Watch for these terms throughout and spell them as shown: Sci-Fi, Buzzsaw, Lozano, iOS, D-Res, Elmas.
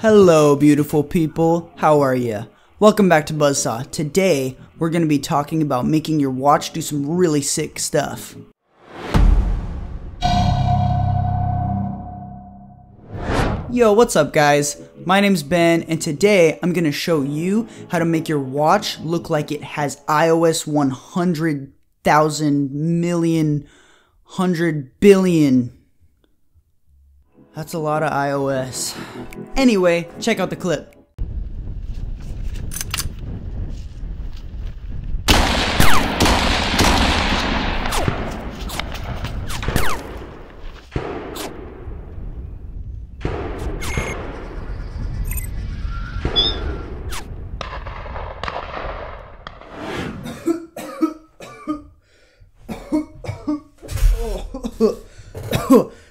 Hello beautiful people, how are ya? Welcome back to Buzzsaw. Today, we're going to be talking about making your watch do some really sick stuff. Yo, what's up guys? My name's Ben, and today I'm going to show you how to make your watch look like it has iOS 100,000 million, 100 billion. That's a lot of iOS. Anyway, check out the clip.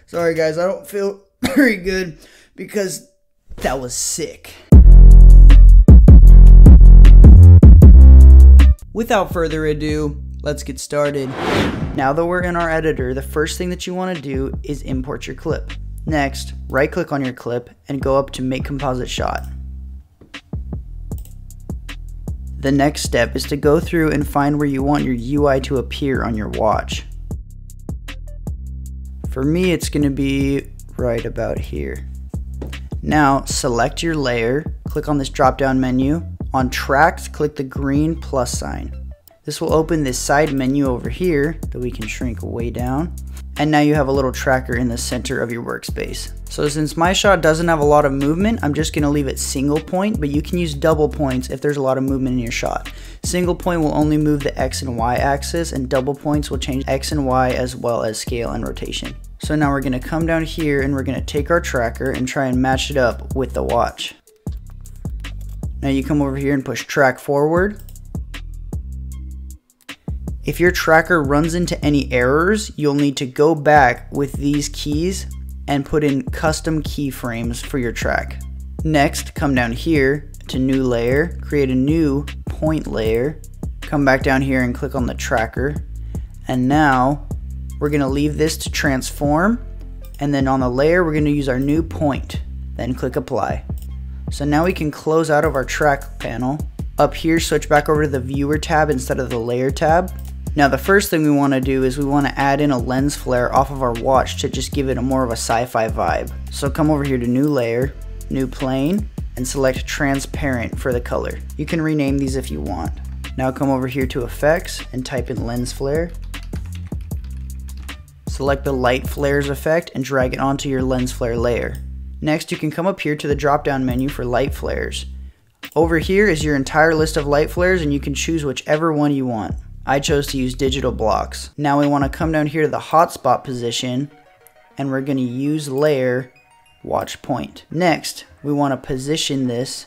Sorry guys, I don't feel very good because that was sick. Without further ado, let's get started. Now that we're in our editor, the first thing that you want to do is import your clip. Next, right click on your clip and go up to Make Composite Shot. The next step is to go through and find where you want your UI to appear on your watch. For me, it's going to be right about here. Now, select your layer, click on this drop-down menu. On Tracks, click the green plus sign. This will open this side menu over here that we can shrink way down. And now you have a little tracker in the center of your workspace. So since my shot doesn't have a lot of movement, I'm just going to leave it single point, but you can use double points if there's a lot of movement in your shot. Single point will only move the X and Y axis, and double points will change X and Y as well as scale and rotation. So now we're gonna come down here and we're gonna take our tracker and try and match it up with the watch. Now you come over here and push track forward. If your tracker runs into any errors, you'll need to go back with these keys and put in custom keyframes for your track. Next, come down here to new layer, create a new point layer, come back down here and click on the tracker. And now we're gonna leave this to transform, and then on the layer we're gonna use our new point, then click apply. So now we can close out of our track panel. Up here, switch back over to the viewer tab instead of the layer tab. Now the first thing we wanna do is we wanna add in a lens flare off of our watch to just give it a more of a sci-fi vibe. So come over here to new layer, new plane, and select transparent for the color. You can rename these if you want. Now come over here to effects and type in lens flare. Select the light flares effect and drag it onto your lens flare layer. Next, you can come up here to the drop down menu for light flares. Over here is your entire list of light flares and you can choose whichever one you want. I chose to use digital blocks. Now we want to come down here to the hotspot position and we're going to use layer watch point. Next, we want to position this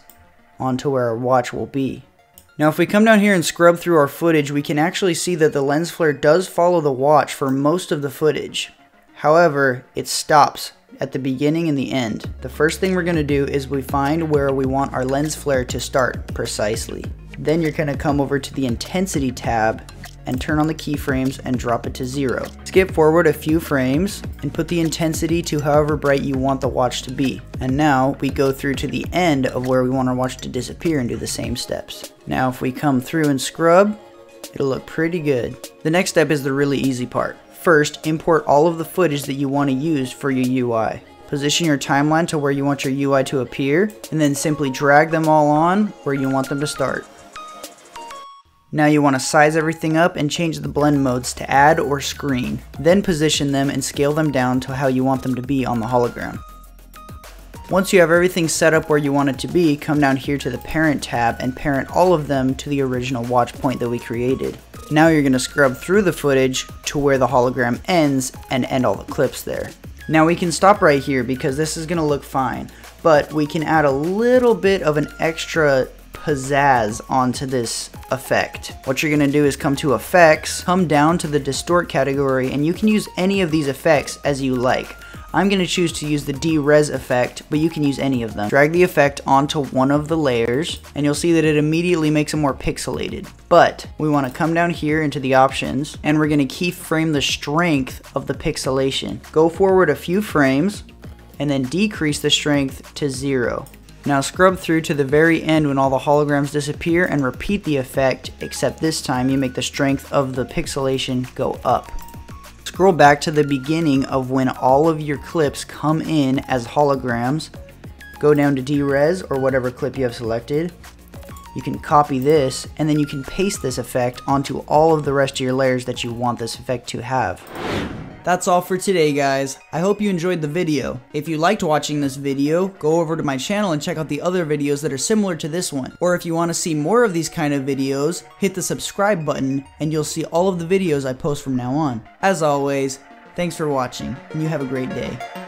onto where our watch will be. Now if we come down here and scrub through our footage, we can actually see that the lens flare does follow the watch for most of the footage. However, it stops at the beginning and the end. The first thing we're going to do is we find where we want our lens flare to start precisely. Then you're going to come over to the intensity tab and turn on the keyframes and drop it to 0. Skip forward a few frames and put the intensity to however bright you want the watch to be. And now we go through to the end of where we want our watch to disappear and do the same steps. Now if we come through and scrub, it'll look pretty good. The next step is the really easy part. First, import all of the footage that you want to use for your UI. Position your timeline to where you want your UI to appear, and then simply drag them all on where you want them to start. Now you want to size everything up and change the blend modes to add or screen. Then position them and scale them down to how you want them to be on the hologram. Once you have everything set up where you want it to be, come down here to the parent tab and parent all of them to the original watch point that we created. Now you're going to scrub through the footage to where the hologram ends and end all the clips there. Now we can stop right here because this is going to look fine, but we can add a little bit of an extra pizzazz onto this effect. What you're going to do is come to effects, come down to the distort category, and you can use any of these effects as you like. I'm going to choose to use the D-Res effect, but you can use any of them. Drag the effect onto one of the layers and you'll see that it immediately makes it more pixelated. But we want to come down here into the options and we're going to keyframe the strength of the pixelation. Go forward a few frames and then decrease the strength to 0. Now scrub through to the very end when all the holograms disappear and repeat the effect, except this time you make the strength of the pixelation go up. Scroll back to the beginning of when all of your clips come in as holograms. Go down to D-Res or whatever clip you have selected. You can copy this and then you can paste this effect onto all of the rest of your layers that you want this effect to have. That's all for today, guys. I hope you enjoyed the video. If you liked watching this video, go over to my channel and check out the other videos that are similar to this one. Or if you want to see more of these kind of videos, hit the subscribe button and you'll see all of the videos I post from now on. As always, thanks for watching and you have a great day.